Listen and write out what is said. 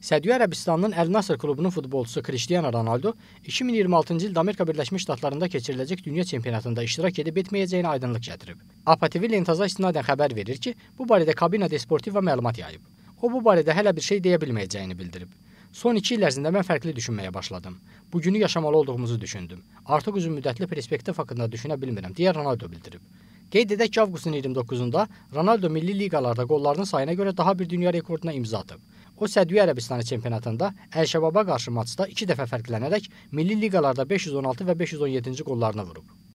Səudiyyə Ərəbistanının El Nasr klubunun futbolcusu Cristiano Ronaldo 2026-cı ildə Amerika Birləşmiş Ştatlarında keçiriləcək Dünya Çempionatında iştirak edib etməyəcəyinə aydınlıq gətirib. APA TV Lentaza istinadən xəbər verir ki, bu barədə Kabina Desportiva məlumat yayıb. O, bu barədə hələ bir şey deyə bilməyəcəyini bildirib. Son 2 il ərzində mən fərqli düşünməyə başladım. Bugünü yaşamalı olduğumuzu düşündüm. Artıq uzun müddətli perspektiv haqqında düşünə bilmirəm, deyə Ronaldo bildirib. Qeyd edək ki, avqustun 29-da Ronaldo milli liqalarda qollarının sayına görə daha bir dünya rekorduna imza atıb. O, Səudiyyə Ərəbistanı çempionatında Əl-Şəbaba qarşı maçda 2 dəfə fərqlənərək milli liqalarda 516 və 517-ci qollarını vurub.